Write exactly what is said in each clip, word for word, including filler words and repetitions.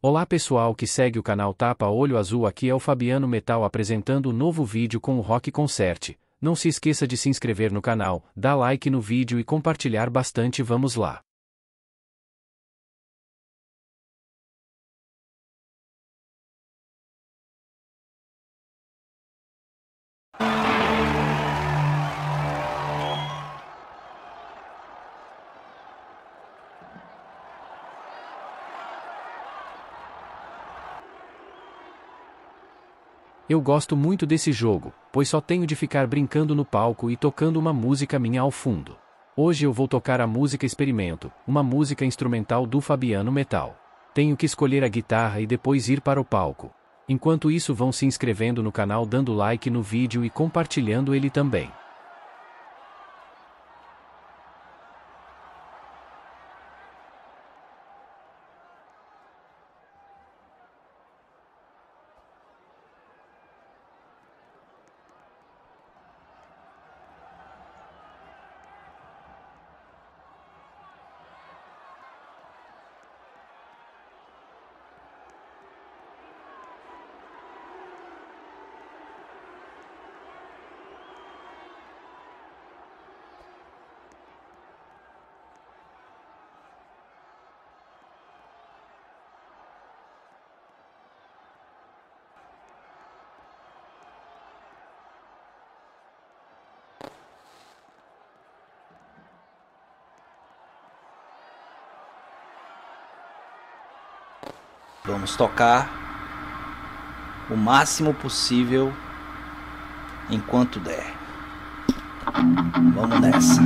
Olá pessoal que segue o canal Tapa Olho Azul, aqui é o Fabiano Metal apresentando um novo vídeo com o Rock Concert. Não se esqueça de se inscrever no canal, dar like no vídeo e compartilhar bastante. Vamos lá! Eu gosto muito desse jogo, pois só tenho de ficar brincando no palco e tocando uma música minha ao fundo. Hoje eu vou tocar a música Experimento, uma música instrumental do Fabiano Metal. Tenho que escolher a guitarra e depois ir para o palco. Enquanto isso, vão se inscrevendo no canal, dando like no vídeo e compartilhando ele também. Vamos tocar o máximo possível enquanto der. Vamos nessa.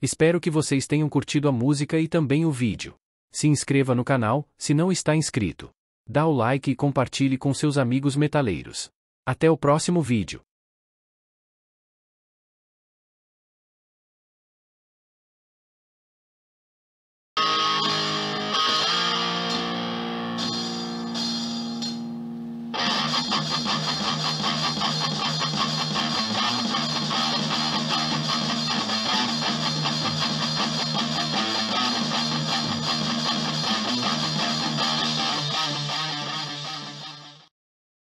Espero que vocês tenham curtido a música e também o vídeo. Se inscreva no canal, se não está inscrito. Dá o like e compartilhe com seus amigos metaleiros. Até o próximo vídeo.